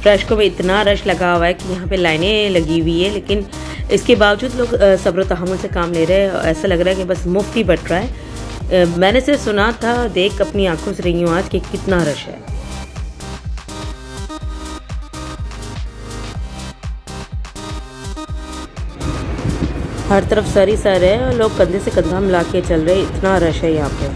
Fresh को भी इतना रश लगा हुआ है कि यहाँ पे लाइनें लगी हुई है, लेकिन इसके बावजूद लोग सब्र तहमुल से काम ले रहे हैं। ऐसा लग रहा है कि बस मुफ्त ही बट रहा है। मैंने सिर्फ सुना था, देख अपनी आंखों से रही हूँ आज कि कितना रश है। हर तरफ सारी सारे हैं और लोग कंधे से कंधा मिला के चल रहे, इतना रश है यहाँ पे।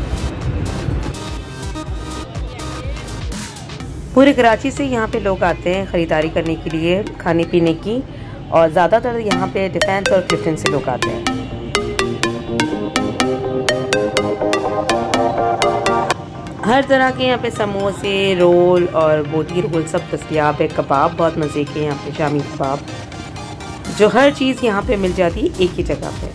पूरे कराची से यहाँ पे लोग आते हैं ख़रीदारी करने के लिए, खाने पीने की, और ज़्यादातर यहाँ पे डिफेंस और क्लिफ्टन से लोग आते हैं। हर तरह के यहाँ पे समोसे, रोल और बोटी रोल सब दस्तियाब है। कबाब बहुत मज़े के यहाँ पे, शामी कबाब, जो हर चीज़ यहाँ पे मिल जाती है एक ही जगह पे।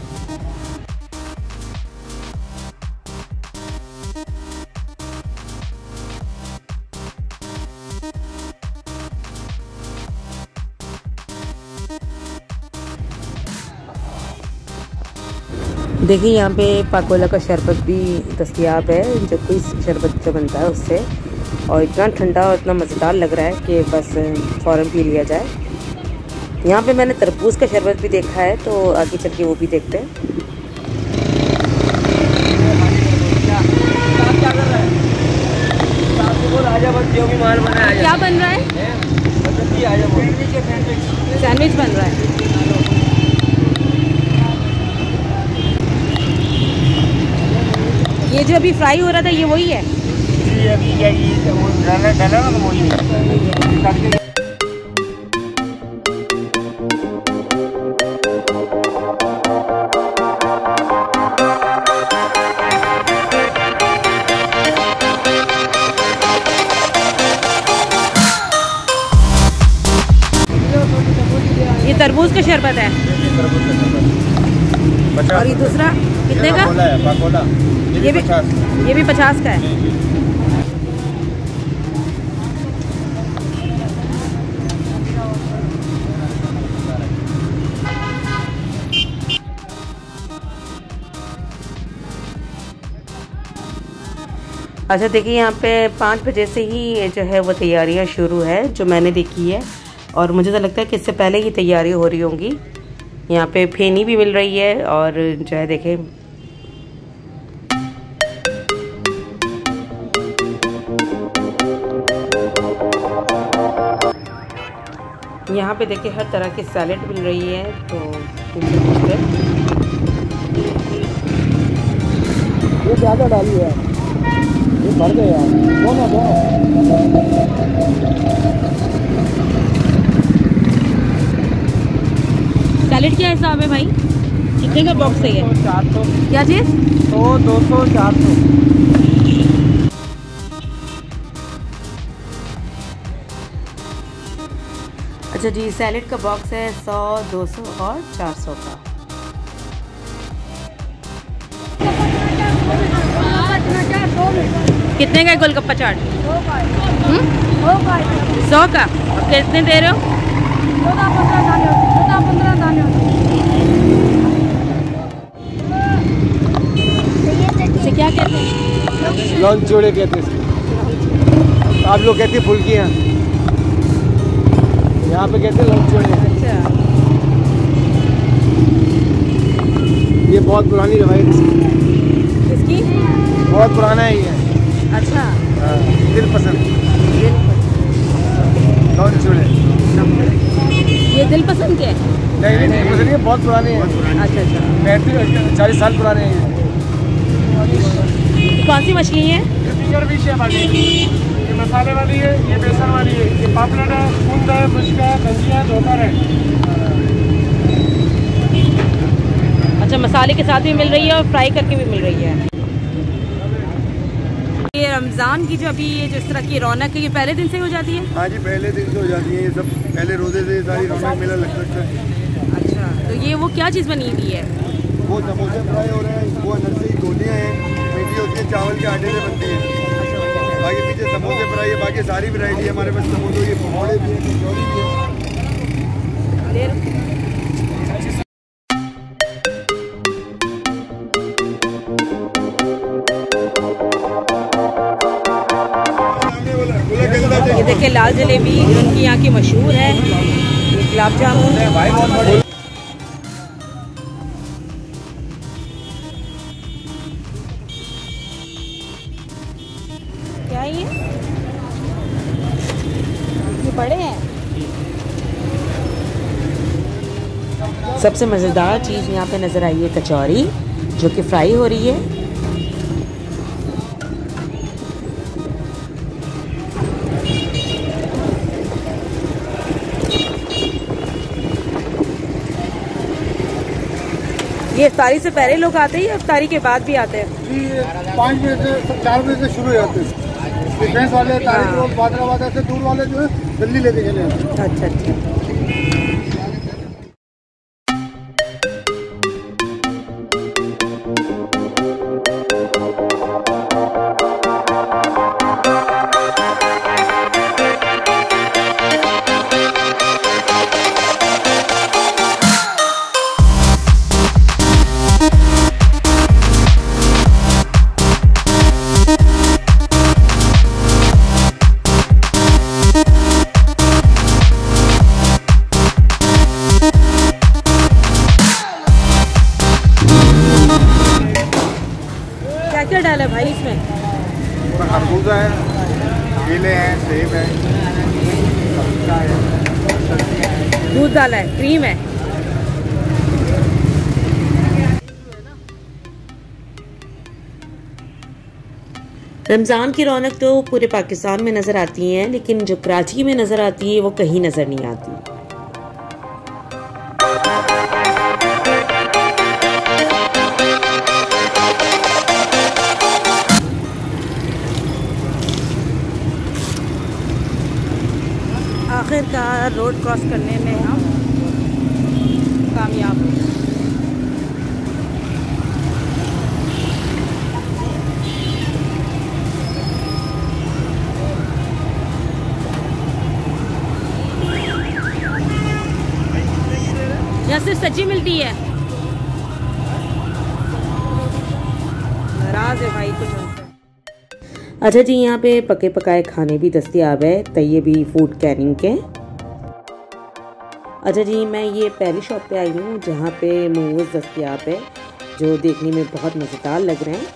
देखिए यहाँ पे पाकोला का शरबत भी दस्तियाब है, जो कोई शरबत जो बनता है उससे, और इतना ठंडा और इतना मज़ेदार लग रहा है कि बस फ़ौरन पी लिया जाए। यहाँ पे मैंने तरबूज का शरबत भी देखा है, तो आगे चल के वो भी देखते हैं। क्या बन रहा है? सैंडविच बन रहा है। ये जो अभी फ्राई हो रहा था ये वही है। वही है। तरबूज का शरबत है और ये दूसरा कितने का है? ये भी 50 का है। अच्छा देखिए यहाँ पे 5 बजे से ही जो है वो तैयारियाँ शुरू है, जो मैंने देखी है, और मुझे तो लगता है कि इससे पहले ही तैयारी हो रही होंगी। यहाँ पे फेनी भी मिल रही है और जो है देखें। यहाँ पे देखिए हर तरह की सैलेड मिल रही है, तो ये ज़्यादा डाली है, ये भर गया है। सैलेड क्या हिसाब है भाई? कितने का बॉक्स है ये? 400। क्या चीज़? 100, 200, 400। अच्छा जी, सैलेड का बॉक्स है 100, 200 और 400 का। कितने का गोलगप्पा चाट? 100 का। कितने दे रहे हो? 14-15 दाने होते। क्या कहते हैं? लॉन्च जोड़े कहते हैं। आप लोग कहते हैं फुल्कियाँ, यहाँ पे कहते हैं लॉन्च जोड़े। अच्छा, ये बहुत पुरानी रवायत है इसकी, बहुत पुराना है ये। अच्छा, दिल पसंद लॉन्च जोड़े। ये दिल पसंद के है? नहीं, मुझे नहीं, बहुत पुराने हैं। अच्छा, 35-40 साल पुराने हैं। कौन सी मछली है? ये फिंगर फिश है, ये मसाले वाली है, ये बेसन वाली है, ये पापलेट है, कुंद है, मुश्का है, कंजिया है, धोकर है। अच्छा, मसाले के साथ भी मिल रही है और फ्राई करके भी मिल रही है। ये रमज़ान की जो अभी ये जिस तरह की रौनक है, ये पहले दिन से हो जाती है? हाँ जी, पहले दिन से हो जाती है। ये सब पहले रोजे से सारी रौनक मेला लग सकता है। अच्छा, तो ये वो क्या चीज़ बनी हुई है? वो समोसे फ्राई हो रहे हैं, वो अंदर से गोलियाँ हैं, मीठी होती है, चावल के आटे से बनती है। बाकी पीछे समोसे फ्राई है, बाकी सारी वैरायटी है हमारे पास। समोसे ये पकौड़े भी हैं, कचौड़ी भी है। ये देखिए लाल जलेबी उनकी यहाँ की मशहूर है, गुलाब जामुन। क्या ये बड़े हैं। सबसे मज़ेदार चीज़ यहाँ पे नज़र आई है कचौरी, जो कि फ्राई हो रही है। ये इफ्तारी से पहले लोग आते हैं या इफ्तारी के बाद भी आते हैं? 5 बजे से 4 बजे से शुरू हो जाते हैं डिफेंस वाले, बादराबाद से दूर वाले जो है दिल्ली लेके चले जाते हैं। अच्छा अच्छा। डाला भाई इसमें खरबूजा है, केले हैं, सेब है, दूध डाला है, क्रीम है। रमज़ान की रौनक तो पूरे पाकिस्तान में नजर आती है, लेकिन जो कराची में नजर आती है वो कहीं नजर नहीं आती। आखिरकार रोड क्रॉस करने में हम कामयाब हो गए। यहाँ सिर्फ सब्जी मिलती है। नाराज है भाई कुछ। अच्छा जी, यहाँ पे पके पकाए खाने भी दस्तियाब है, तय्यबी फूड कैरिंग के। अच्छा जी, मैं ये पहली शॉप पे आई हूँ जहाँ पे मोमोज दस्तियाब है, जो देखने में बहुत मज़ेदार लग रहे हैं।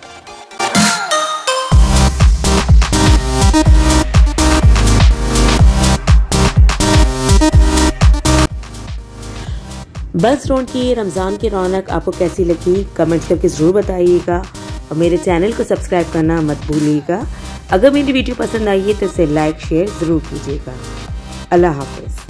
बर्न्स रोड की रमज़ान की रौनक आपको कैसी लगी कमेंट्स करके ज़रूर बताइएगा, और मेरे चैनल को सब्सक्राइब करना मत भूलिएगा। अगर मेरी वीडियो पसंद आई है तो इसे लाइक शेयर ज़रूर कीजिएगा। अल्लाह हाफ़िज़।